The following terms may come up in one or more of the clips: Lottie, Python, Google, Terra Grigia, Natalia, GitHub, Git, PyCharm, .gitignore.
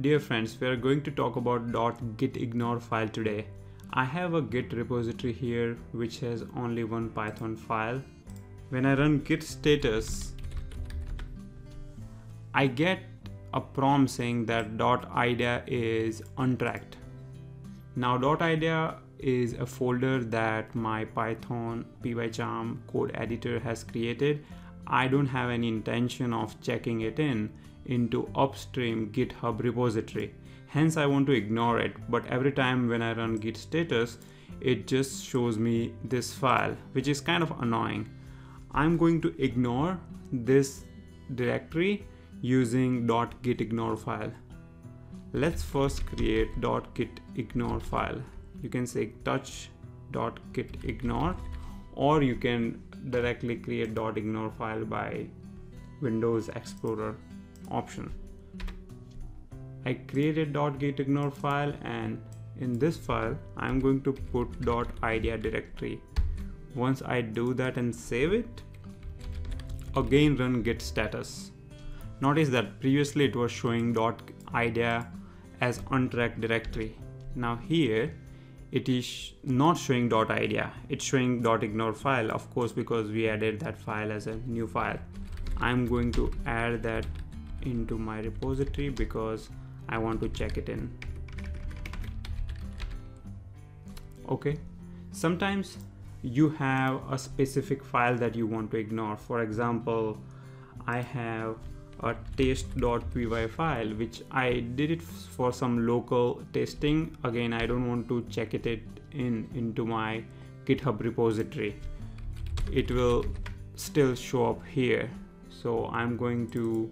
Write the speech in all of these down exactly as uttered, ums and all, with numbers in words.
Dear friends, we are going to talk about .gitignore file today. I have a Git repository here which has only one Python file. When I run git status, I get a prompt saying that .idea is untracked. Now .idea is a folder that my Python PyCharm code editor has created. I don't have any intention of checking it in into upstream GitHub repository. Hence I want to ignore it, but every time when I run git status, it just shows me this file, which is kind of annoying. I'm going to ignore this directory using .gitignore file. Let's first create .gitignore file. You can say touch .gitignore, or you can directly create .ignore file by Windows Explorer option. I created .gitignore file, and in this file I'm going to put .idea directory. Once I do that and save it, again run git status. Notice that previously it was showing .idea as untracked directory. Now here it is not showing .idea, it's showing .ignore file, of course, because we added that file as a new file. I'm going to add that into my repository because I want to check it in. Okay, sometimes you have a specific file that you want to ignore. For example, I have a test.py file which I did it for some local testing. Again, I don't want to check it in into my GitHub repository. It will still show up here, so I'm going to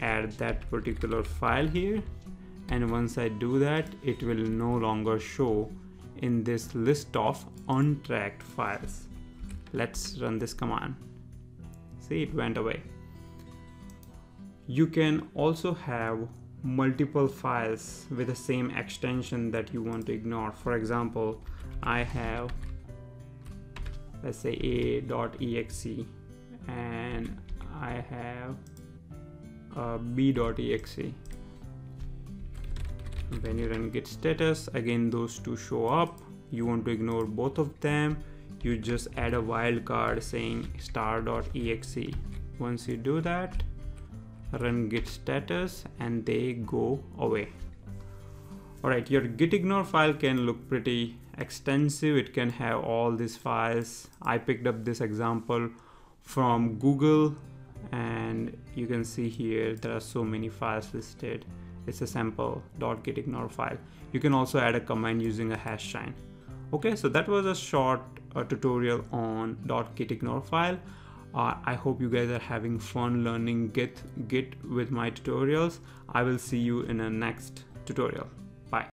add that particular file here, and once I do that, it will no longer show in this list of untracked files. Let's run this command. See, it went away. You can also have multiple files with the same extension that you want to ignore. For example, I have, let's say, a.exe, and I have uh, b.exe. When you run git status, again those two show up. You want to ignore both of them. You just add a wildcard saying star.exe. Once you do that, run git status and they go away. Alright, your gitignore file can look pretty extensive. It can have all these files. I picked up this example from Google, and you can see here there are so many files listed. It's a sample .gitignore file. You can also add a command using a hash sign. Okay, so that was a short uh, tutorial on .gitignore file. Uh, I hope you guys are having fun learning Git, Git with my tutorials. I will see you in the next tutorial. Bye.